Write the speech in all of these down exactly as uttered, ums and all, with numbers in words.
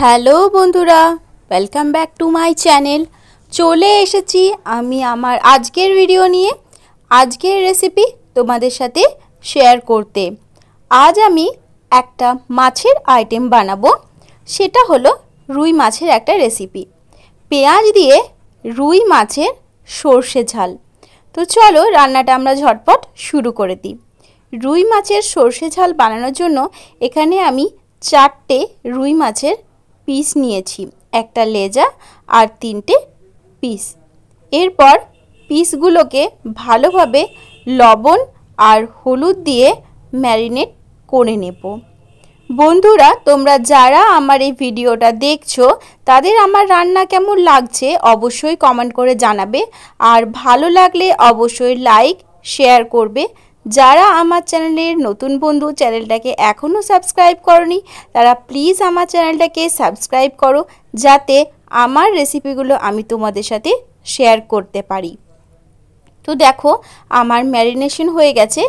Hello বন্ধুরা, welcome back to my channel. চলে এসেছি আমি আমার আজকের ভিডিও নিয়ে, আজকের রেসিপি তোমাদের সাথে শেয়ার করতে। আজ আমি একটা মাছের আইটেম বানাবো, সেটা হলো রুই মাছের একটা রেসিপি, পেঁয়াজ দিয়ে রুই মাছের সর্ষে ঝাল। তো চলো রান্নাটা আমরা ঝটপট শুরু করে দিই। রুই মাছের সর্ষে ঝাল বানানোর জন্য এখানে আমি চারটে রুই মাছের পিস নিয়েছি, একটা লেজা আর তিনটে পিস। এরপর পিসগুলোকে ভালোভাবে লবণ আর হলুদ দিয়ে ম্যারিনেট করে নেব। বন্ধুরা, তোমরা যারা আমার এই ভিডিওটা দেখছো তাদের আমার রান্না কেমন লাগছে অবশ্যই কমেন্ট করে জানাবে, আর ভালো লাগলে অবশ্যই লাইক শেয়ার করবে। যারা আমার চ্যানেলের নতুন বন্ধু, চ্যানেলটাকে এখনও সাবস্ক্রাইব করনি তারা প্লিজ আমার চ্যানেলটাকে সাবস্ক্রাইব করো, যাতে আমার রেসিপিগুলো আমি তোমাদের সাথে শেয়ার করতে পারি। তো দেখো আমার ম্যারিনেশন হয়ে গেছে।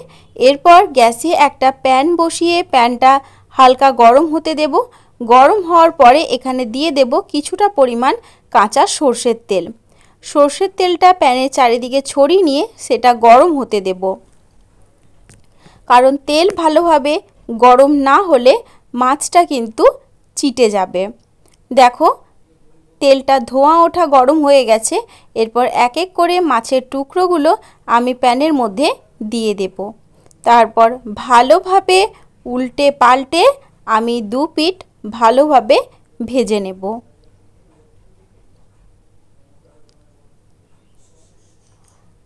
এরপর গ্যাসে একটা প্যান বসিয়ে প্যানটা হালকা গরম হতে দেব। গরম হওয়ার পরে এখানে দিয়ে দেব কিছুটা পরিমাণ কাঁচা সর্ষের তেল। সর্ষের তেলটা প্যানের চারিদিকে ছড়িয়ে নিয়ে সেটা গরম হতে দেব, কারণ তেল ভালোভাবে গরম না হলে মাছটা কিন্তু চিটে যাবে। দেখো তেলটা ধোঁয়া ওঠা গরম হয়ে গেছে। এরপর এক এক করে মাছের টুকরোগুলো আমি প্যানের মধ্যে দিয়ে দেব। তারপর ভালোভাবে উল্টে পাল্টে আমি দু পিঠ ভালোভাবে ভেজে নেব।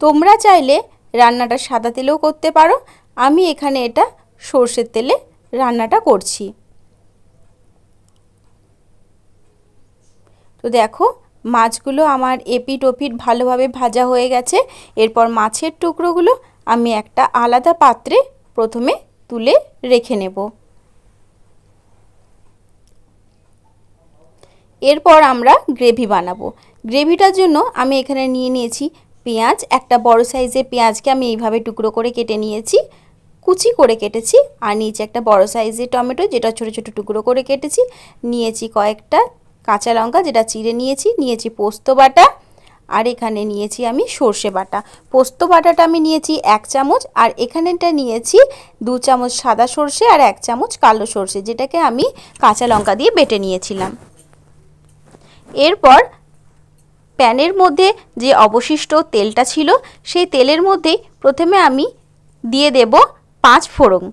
তোমরা চাইলে রান্নাটা সাদা তেলেও করতে পারো, আমি এখানে এটা সর্ষের তেলে রান্নাটা করছি। তো দেখো মাছগুলো আমার এপিট ওপিট ভালোভাবে ভাজা হয়ে গেছে। এরপর মাছের টুকরোগুলো আমি একটা আলাদা পাত্রে প্রথমে তুলে রেখে নেব। এরপর আমরা গ্রেভি বানাবো। গ্রেভিটার জন্য আমি এখানে নিয়ে নিয়েছি পেঁয়াজ, একটা বড় সাইজের পেঁয়াজকে আমি এইভাবে টুকরো করে কেটে নিয়েছি, কুচি করে কেটেছি। আর নিয়েছি একটা বড় সাইজের টমেটো, যেটা ছোট ছোট টুকরো করে কেটেছি। নিয়েছি কয়েকটা কাঁচা লঙ্কা, যেটা চিড়ে নিয়েছি। নিয়েছি পোস্ত বাটা, আর এখানে নিয়েছি আমি সর্ষে বাটা। পোস্ত বাটাটা আমি নিয়েছি এক চামচ, আর এখানেটা নিয়েছি দু চামচ সাদা সর্ষে আর এক চামচ কালো সর্ষে, যেটাকে আমি কাঁচা লঙ্কা দিয়ে বেটে নিয়েছিলাম। এরপর প্যানের মধ্যে যে অবশিষ্ট তেলটা ছিল সেই তেলের মধ্যেই প্রথমে আমি দিয়ে দেব পাঁচ ফোড়ন।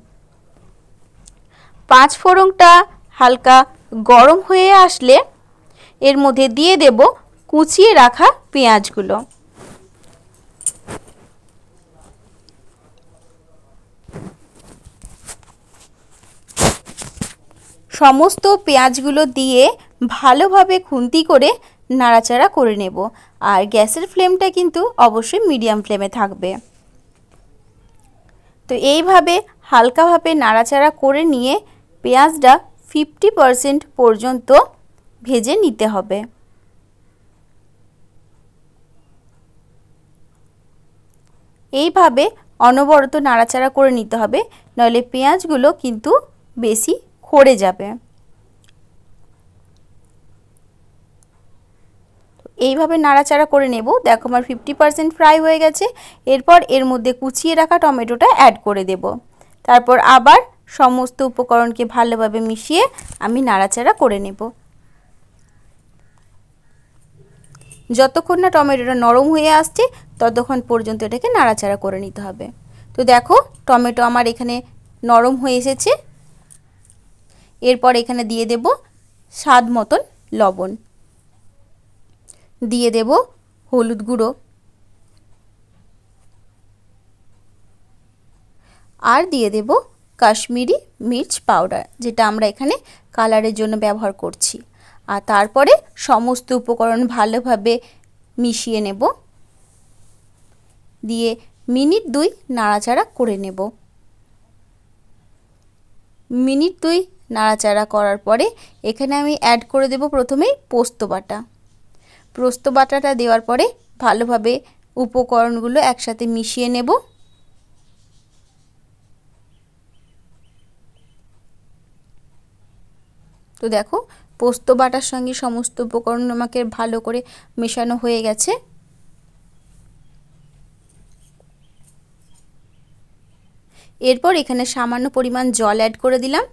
পাঁচ ফোড়নটা হালকা গরম হয়ে আসলে এর মধ্যে দিয়ে দেব কুচিয়ে রাখা পেঁয়াজগুলো। সমস্ত পেঁয়াজগুলো দিয়ে ভালোভাবে খুন্তি করে নাড়াচাড়া করে নেব। আর গ্যাসের ফ্লেমটা কিন্তু অবশ্যই মিডিয়াম ফ্লেমে থাকবে। তো এইভাবে হালকাভাবে নাড়াচাড়া করে নিয়ে পেঁয়াজটা ফিফটি পারসেন্ট পর্যন্ত ভেজে নিতে হবে। এইভাবে অনবরত নাড়াচাড়া করে নিতে হবে, নইলে পেঁয়াজগুলো কিন্তু বেশি খড়ে যাবে। এইভাবে নাড়াচাড়া করে নেব। দেখো আমার ফিফটি পারসেন্ট ফ্রাই হয়ে গেছে। এরপর এর মধ্যে কুচিয়ে রাখা টমেটোটা অ্যাড করে দেব। তারপর আবার সমস্ত উপকরণকে ভালোভাবে মিশিয়ে আমি নাড়াচাড়া করে নেব, যতক্ষণ না টমেটোটা নরম হয়ে আসছে ততক্ষণ পর্যন্ত এটাকে নাড়াচাড়া করে নিতে হবে। তো দেখো টমেটো আমার এখানে নরম হয়ে এসেছে। এরপর এখানে দিয়ে দেব স্বাদ মতন লবণ, দিয়ে দেব হলুদ গুঁড়ো, আর দিয়ে দেব কাশ্মীরি মির্চ পাউডার, যেটা আমরা এখানে কালারের জন্য ব্যবহার করছি। আর তারপরে সমস্ত উপকরণ ভালোভাবে মিশিয়ে নেব, দিয়ে মিনিট দুই নাড়াচাড়া করে নেব। মিনিট দুই নাড়াচাড়া করার পরে এখানে আমি অ্যাড করে দেব প্রথমেই পোস্ত বাটা। পোস্ত বাটাটা দেওয়ার পরে ভালোভাবে উপকরণগুলো একসাথে মিশিয়ে নেব। তো দেখো पोस्तो बाटार संगे समस्त उपकरण आमाके भालो करे मेशानो हये गेछे। एरपर एखाने सामान्य परिमाण जल एड करे दिलाम।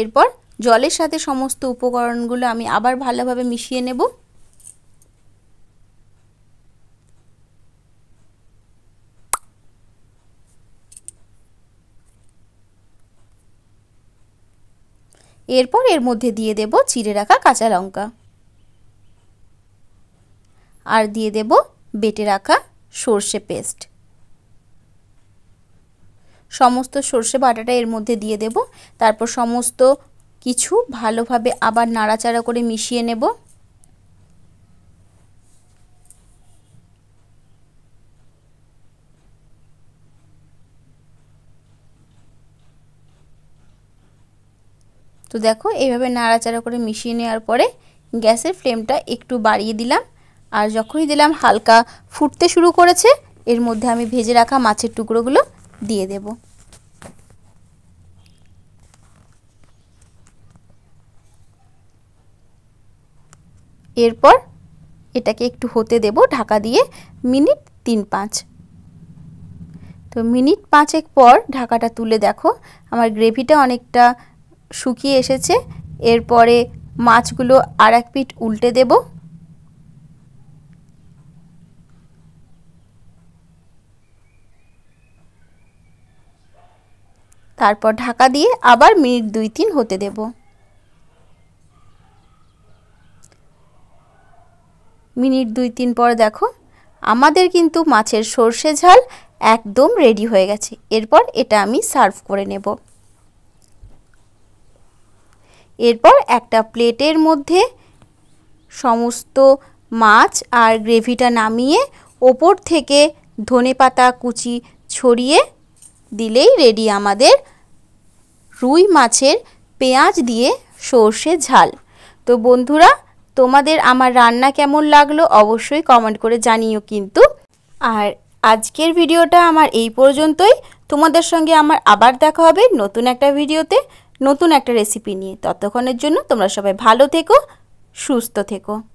एरपर जलेर साथे समस्त उपकरणगुलो आमी आबार भालोभाबे मिशिये नेब। एरपर एर मध्य दिए देव चिड़े रखा काँचा लंका और दिए देव बेटे रखा सर्षे पेस्ट। समस्त सर्षे बाटाटा एर मध्य दिए देव। तारपर समस्त किछु भालोभाबे आबार नाड़ाचाड़ा करे मिशिये नेब। तो देखो एइভাবে नाड़ाचाड़ा करे मिशिয়ে নেওয়ার পরে গ্যাসের ফ্লেমটা একটু বাড়িয়ে দিলাম। আর যখনই দিলাম হালকা ফুটতে শুরু করেছে এর মধ্যে আমি ভেজে রাখা মাছের টুকরোগুলো দিয়ে দেব। এরপর এটাকে একটু হতে দেব ঢাকা দিয়ে মিনিট তিন পাঁচ। তো মিনিট পাঁচেক পর ঢাকাটা তুলে দেখো আমার গ্রেভিটা অনেকটা শুকিয়ে এসেছে। এরপরে মাছগুলো আর এক পিট উল্টে দেব। তারপর ঢাকা দিয়ে আবার মিনিট দুই তিন হতে দেব। মিনিট দুই তিন পর দেখো আমাদের কিন্তু মাছের সর্ষে ঝাল একদম রেডি হয়ে গেছে। এরপর এটা আমি সার্ভ করে নেব। এরপর একটা প্লেটের মধ্যে সমস্ত মাছ আর গ্রেভিটা নামিয়ে ওপর থেকে ধনেপাতা কুচি ছড়িয়ে দিলেই রেডি আমাদের রুই মাছের পেঁয়াজ দিয়ে সর্ষে ঝাল। তো বন্ধুরা তোমাদের আমার রান্না কেমন লাগলো অবশ্যই কমেন্ট করে জানিও কিন্তু। আর আজকের ভিডিওটা আমার এই পর্যন্তই। তোমাদের সঙ্গে আমার আবার দেখা হবে নতুন একটা ভিডিওতে নতুন একটা রেসিপি নিয়ে। ততক্ষণের জন্য তোমরা সবাই ভালো থেকো, সুস্থ থেকো।